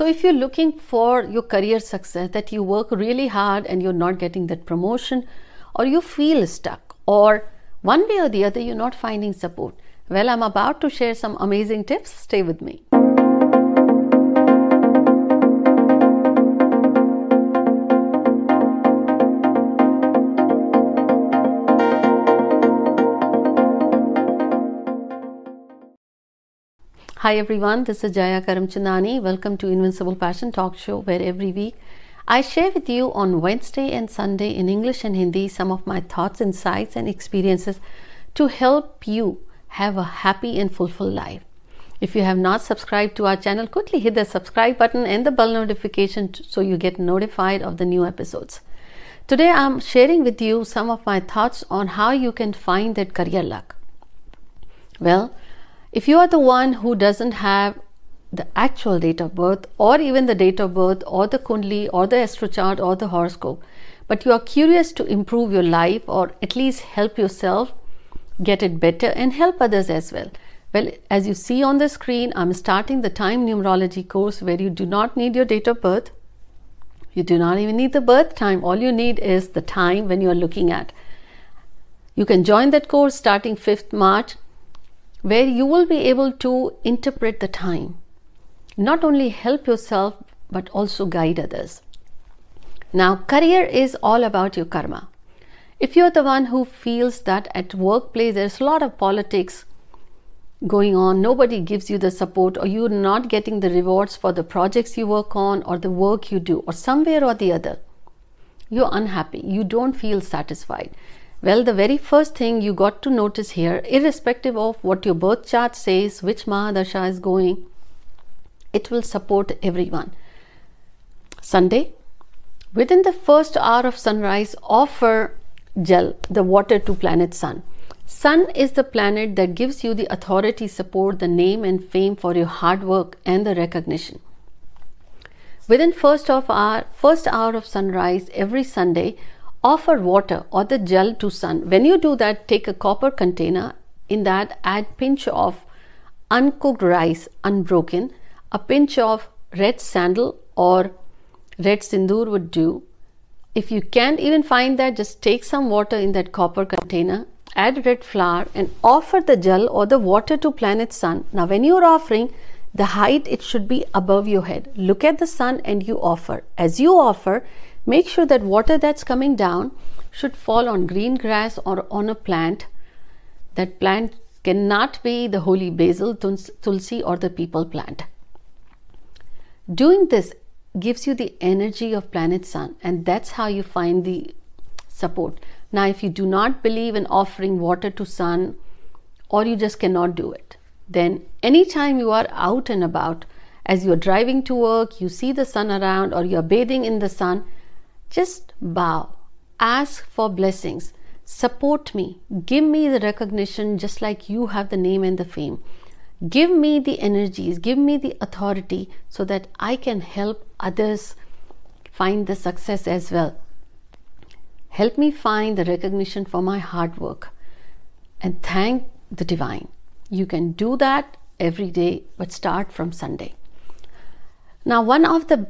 So if you're looking for your career success, that you work really hard and you're not getting that promotion, or you feel stuck, or one way or the other, you're not finding support. Well, I'm about to share some amazing tips. Stay with me. Hi everyone, this is Jaya Karamchandani. Welcome to Invincible Passion Talk Show, where every week I share with you on Wednesday and Sunday in English and Hindi some of my thoughts, insights and experiences to help you have a happy and fulfilled life. If you have not subscribed to our channel, quickly hit the subscribe button and the bell notification so you get notified of the new episodes. Today I'm sharing with you some of my thoughts on how you can find that career luck. Well, if you are the one who doesn't have the actual date of birth, or even the date of birth, or the Kundli, or the astro chart, or the horoscope, but you are curious to improve your life, or at least help yourself get it better and help others as well. Well, as you see on the screen, I'm starting the Time Numerology course where you do not need your date of birth. You do not even need the birth time. All you need is the time when you are looking at. You can join that course starting 5th March. Where you will be able to interpret the time, not only help yourself but also guide others. Now, career is all about your karma. If you're the one who feels that at workplace there's a lot of politics going on, nobody gives you the support, or you're not getting the rewards for the projects you work on or the work you do, or somewhere or the other, you're unhappy, you don't feel satisfied. Well, the very first thing you got to notice here, irrespective of what your birth chart says, which Mahadasha is going, it will support everyone. Sunday, within the first hour of sunrise, offer Jal, the water, to planet Sun. Sun is the planet that gives you the authority, support, the name and fame for your hard work and the recognition. Within first hour of sunrise every Sunday, offer water or the Jal to Sun. When you do that, take a copper container. In that, add pinch of uncooked rice, unbroken, a pinch of red sandal or red sindoor would do. If you can't even find that, just take some water in that copper container, add red flour and offer the Jal or the water to planet Sun. Now, when you're offering, the height, it should be above your head. Look at the sun and you offer. As you offer, make sure that water that's coming down should fall on green grass or on a plant. That plant cannot be the holy basil, tulsi or the peepal plant. Doing this gives you the energy of planet Sun, and that's how you find the support. Now, if you do not believe in offering water to Sun, or you just cannot do it, then anytime you are out and about, as you're driving to work, you see the sun around, or you're bathing in the sun, just bow, ask for blessings, support me, give me the recognition just like you have the name and the fame. Give me the energies, give me the authority so that I can help others find the success as well. Help me find the recognition for my hard work and thank the divine. You can do that every day, but start from Sunday. Now, one of the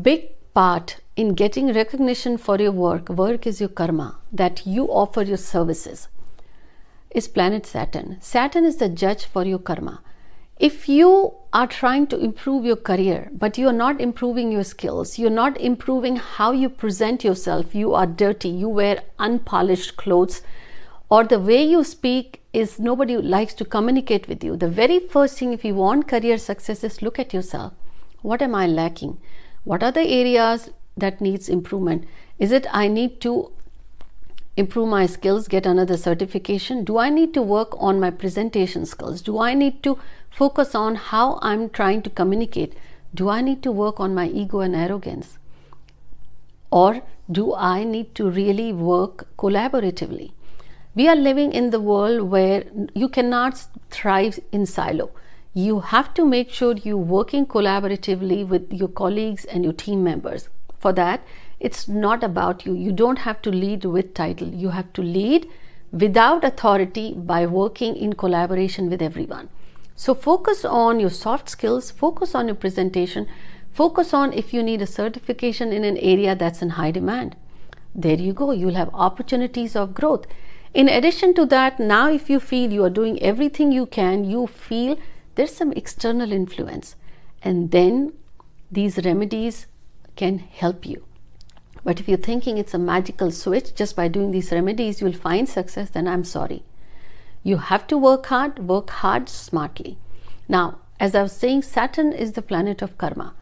big part in getting recognition for your work is your karma, that you offer your services, is planet Saturn. Saturn is the judge for your karma. If you are trying to improve your career, but you're not improving your skills, you're not improving how you present yourself, you are dirty, you wear unpolished clothes, or the way you speak is nobody likes to communicate with you. The very first thing, if you want career success, is look at yourself. What am I lacking? What are the areas that needs improvement? Is it I need to improve my skills, get another certification? Do I need to work on my presentation skills? Do I need to focus on how I'm trying to communicate? Do I need to work on my ego and arrogance? Or do I need to really work collaboratively? We are living in the world where you cannot thrive in silo. You have to make sure you're working collaboratively with your colleagues and your team members. For that, it's not about you. You don't have to lead with title. You have to lead without authority by working in collaboration with everyone. So focus on your soft skills, focus on your presentation, Focus on if you need a certification in an area that's in high demand. There you go, you'll have opportunities of growth. In addition to that, now if you feel you are doing everything you can, you feel there's some external influence, and then these remedies can help you. But if you're thinking it's a magical switch, just by doing these remedies you'll find success, then I'm sorry. You have to work hard smartly. Now, as I was saying, Saturn is the planet of karma.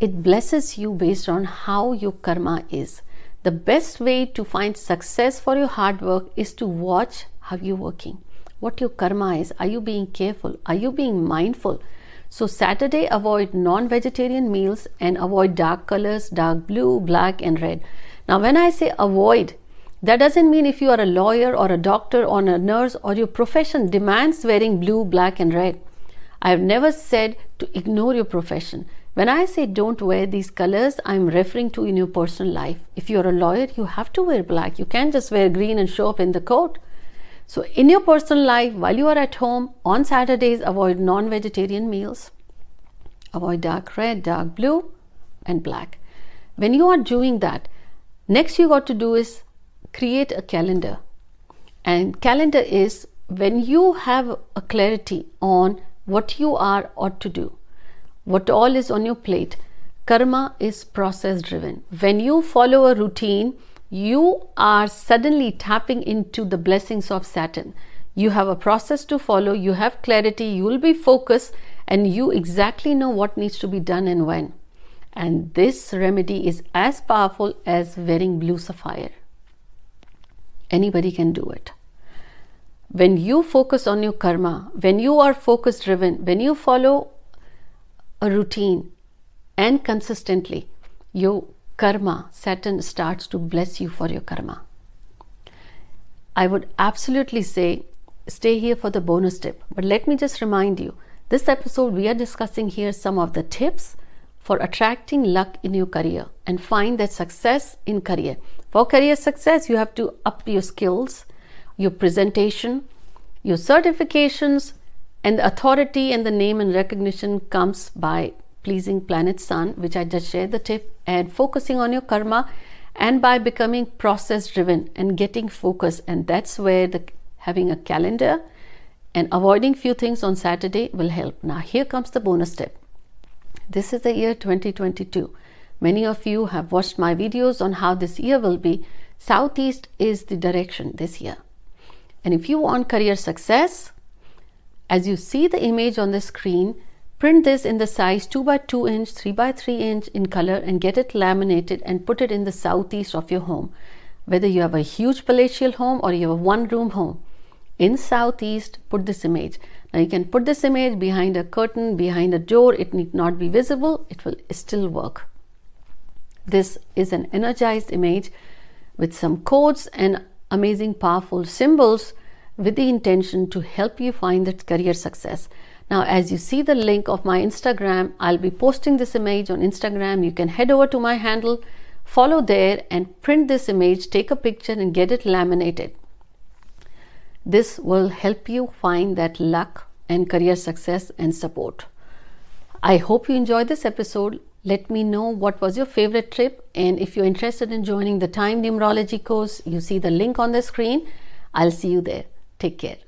It blesses you based on how your karma is. The best way to find success for your hard work is to watch how you're working, what your karma is. Are you being careful? Are you being mindful? So Saturday, avoid non-vegetarian meals and avoid dark colors, dark blue, black and red. Now when I say avoid, that doesn't mean if you are a lawyer or a doctor or a nurse or your profession demands wearing blue, black and red. I have never said to ignore your profession. When I say don't wear these colors, I am referring to in your personal life. If you are a lawyer, you have to wear black. You can't just wear green and show up in the court. So in your personal life, while you are at home, on Saturdays, avoid non-vegetarian meals. Avoid dark red, dark blue and black. When you are doing that, next you got to do is create a calendar. And calendar is when you have a clarity on what you are ought to do, what all is on your plate. Karma is process driven. When you follow a routine, you are suddenly tapping into the blessings of Saturn. You have a process to follow, you have clarity, you will be focused, and you exactly know what needs to be done and when. And this remedy is as powerful as wearing blue sapphire. Anybody can do it. When you focus on your karma, when you are focus driven, when you follow a routine and consistently, your karma, Saturn starts to bless you for your karma. I would absolutely say stay here for the bonus tip, but let me just remind you, this episode we are discussing here some of the tips for attracting luck in your career and find that success in career. For career success, you have to up your skills, your presentation, your certifications, and the authority and the name and recognition comes by pleasing planet Sun, which I just shared the tip, and focusing on your karma, and by becoming process driven and getting focus. And that's where having a calendar and avoiding few things on Saturday will help. Now here comes the bonus tip. This is the year 2022. Many of you have watched my videos on how this year will be. Southeast is the direction this year. And if you want career success, as you see the image on the screen, print this in the size 2x2 inch, 3x3 inch in color, and get it laminated and put it in the southeast of your home. Whether you have a huge palatial home or you have a one-room home, in southeast, put this image. Now you can put this image behind a curtain, behind a door. It need not be visible. It will still work. This is an energized image with some codes and amazing powerful symbols with the intention to help you find that career success. Now, as you see the link of my Instagram, I'll be posting this image on Instagram. You can head over to my handle, follow there and print this image, take a picture and get it laminated. This will help you find that luck and career success and support. I hope you enjoyed this episode. Let me know what was your favorite trip, and if you're interested in joining the Time Numerology course, you see the link on the screen. I'll see you there. Take care.